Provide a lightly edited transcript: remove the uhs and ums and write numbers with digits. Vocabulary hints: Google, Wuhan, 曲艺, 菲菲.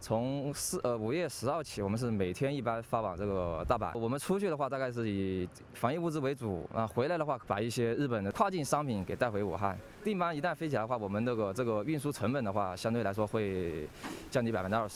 从5月10号起，我们是每天一般发往这个大阪。我们出去的话，大概是以防疫物资为主啊。回来的话，把一些日本的跨境商品给带回武汉。订单一旦飞起来的话，我们这个运输成本的话，相对来说会降低20%。